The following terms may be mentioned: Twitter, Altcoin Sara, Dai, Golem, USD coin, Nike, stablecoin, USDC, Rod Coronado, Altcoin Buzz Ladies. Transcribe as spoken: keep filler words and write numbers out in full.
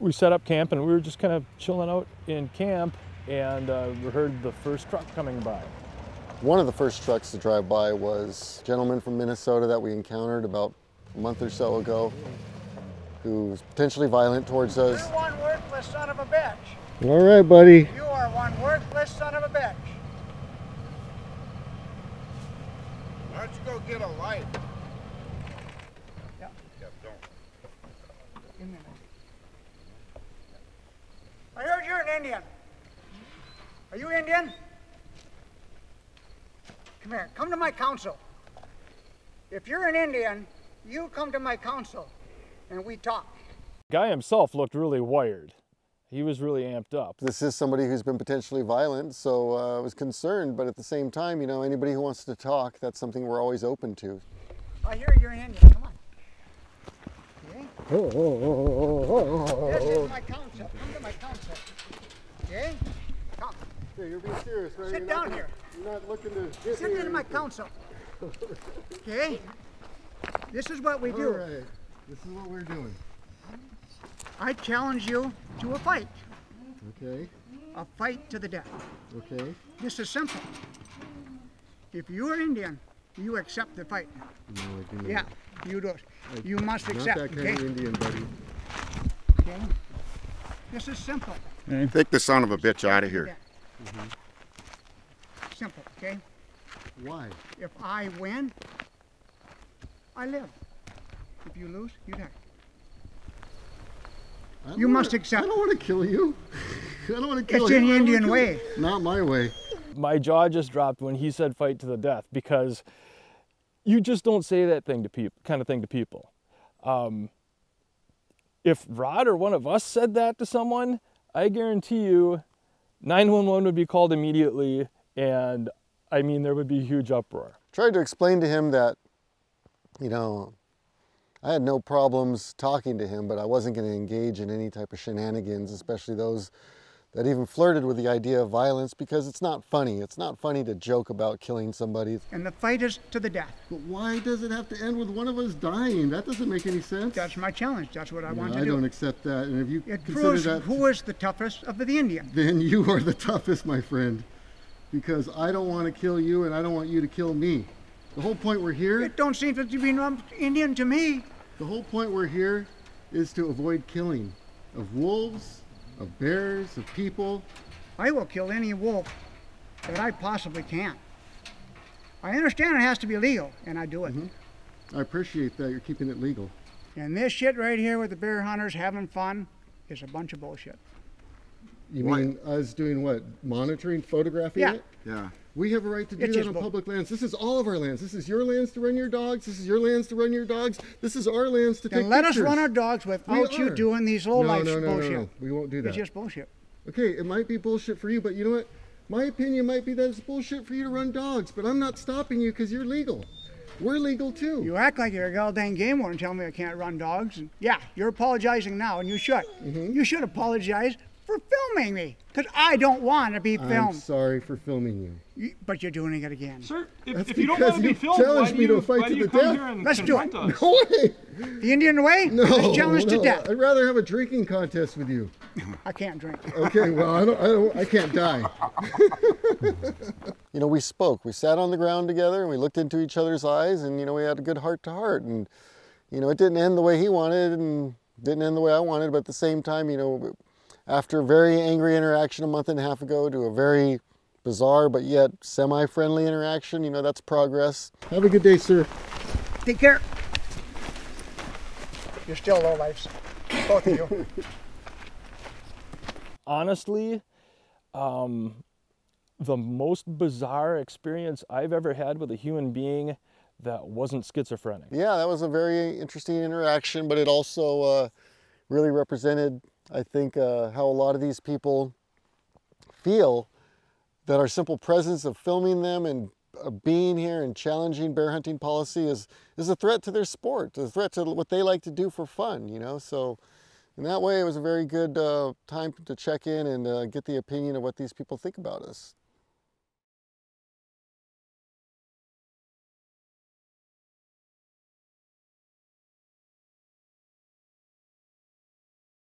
we set up camp and we were just kind of chilling out in camp, and uh, we heard the first truck coming by. One of the first trucks to drive by was a gentleman from Minnesota that we encountered about a month or so ago, who was potentially violent towards us. You're one worthless son of a bitch. All right, buddy. You are one worthless son of a bitch. Why don't you go get a light? Yeah. Yeah, don't. Give me a minute. I heard you're an Indian. Are you Indian? Come here, come to my council. If you're an Indian, you come to my council and we talk. The guy himself looked really wired. He was really amped up. This is somebody who's been potentially violent, so uh, I was concerned, but at the same time, you know, anybody who wants to talk, that's something we're always open to. I hear you're an Indian, come on. Okay? Oh, oh, oh, oh, oh, oh. This is my council, come to my council. Okay? Come. Hey, you're being serious, right? Sit you're down not, here. You're not looking to get Sit in my council. Okay? This is what we do. All right. This is what we're doing. I challenge you to a fight. Okay. A fight to the death. Okay. This is simple. If you are Indian, you accept the fight. No, I do not. Yeah, you do. I, you must accept. Not that kind okay? of Indian, buddy. Okay. This is simple. Okay. Take the son of a bitch out of here. Mm-hmm. Simple, okay? Why? If I win, I live. If you lose, you die. You must accept. I don't want to kill you. I don't want to kill you. It's an Indian way. Not my way. My jaw just dropped when he said fight to the death, because you just don't say that thing to people, kind of thing to people. Um, if Rod or one of us said that to someone, I guarantee you nine one one would be called immediately, and I mean, there would be a huge uproar. Tried to explain to him that, you know, I had no problems talking to him, but I wasn't going to engage in any type of shenanigans, especially those that even flirted with the idea of violence, because it's not funny. It's not funny to joke about killing somebody. And the fight is to the death. But why does it have to end with one of us dying? That doesn't make any sense. That's my challenge. That's what I yeah, want to I do. I don't accept that. And if you it proves that, who is the toughest of the Indian. Then you are the toughest, my friend, because I don't want to kill you and I don't want you to kill me. The whole point we're here... It don't seem to be Indian to me. The whole point we're here is to avoid killing of wolves, of bears, of people. I will kill any wolf that I possibly can. I understand it has to be legal, and I do it. Mm-hmm. I appreciate that you're keeping it legal. And this shit right here with the bear hunters having fun is a bunch of bullshit. You what? mean us doing what? Monitoring, photographing yeah. it? Yeah. We have a right to do it's that on public lands. This is all of our lands. This is your lands to run your dogs. This is your lands to run your dogs. This is our lands to then take let pictures. Let us run our dogs without you doing these low-life no, no, no, bullshit. No, no, no, we won't do that. It's just bullshit. Okay, it might be bullshit for you, but you know what? My opinion might be that it's bullshit for you to run dogs, but I'm not stopping you because you're legal. We're legal, too. You act like you're a goddamn game warden telling me I can't run dogs. And yeah, you're apologizing now, and you should. Mm-hmm. You should apologize for filming me, because I don't want to be filmed. I'm sorry for filming you. you but you're doing it again. Sir, if, if you don't want to be filmed, why do you, me to a fight why to do you come death? here and Let's confront do it. us? No way! The Indian way? No, is challenge no. to death. I'd rather have a drinking contest with you. I can't drink. Okay, well, I don't, I don't, I can't die. You know, we spoke. We sat on the ground together, and we looked into each other's eyes, and, you know, we had a good heart to heart. And, you know, it didn't end the way he wanted, and didn't end the way I wanted, but at the same time, you know, after a very angry interaction a month and a half ago to a very bizarre but yet semi-friendly interaction, you know, that's progress. Have a good day, sir. Take care. You're still lowlifes, both of you. Honestly, um, the most bizarre experience I've ever had with a human being that wasn't schizophrenic. Yeah, that was a very interesting interaction, but it also uh, really represented, I think, uh, how a lot of these people feel that our simple presence of filming them and uh, being here and challenging bear hunting policy is, is a threat to their sport, a threat to what they like to do for fun, you know? So in that way, it was a very good uh, time to check in and uh, get the opinion of what these people think about us.